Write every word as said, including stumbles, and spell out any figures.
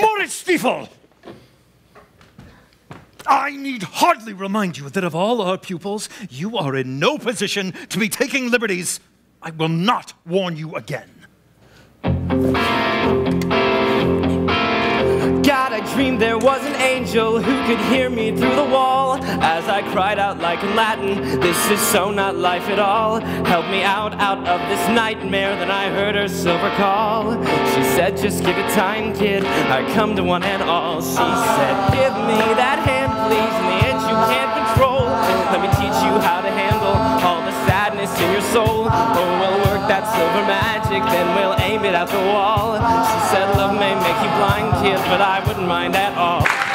Moritz Stiefel! I need hardly remind you that of all our pupils, you are in no position to be taking liberties. I will not warn you again. God, I dreamed there was an angel who could hear me through the wall as I cried out like in Latin, this is so not life at all. Help me out, out of this nightmare. Then I heard her silver call. She said, just give it time, kid. I come to one and all. She said, give me that hand, please. In the end, you can't control. Let me teach you how to handle all the sadness in your soul. Oh, we'll work that silver magic, then we'll aim it at the wall. She said, love may make you blind, kid, but I wouldn't mind at all.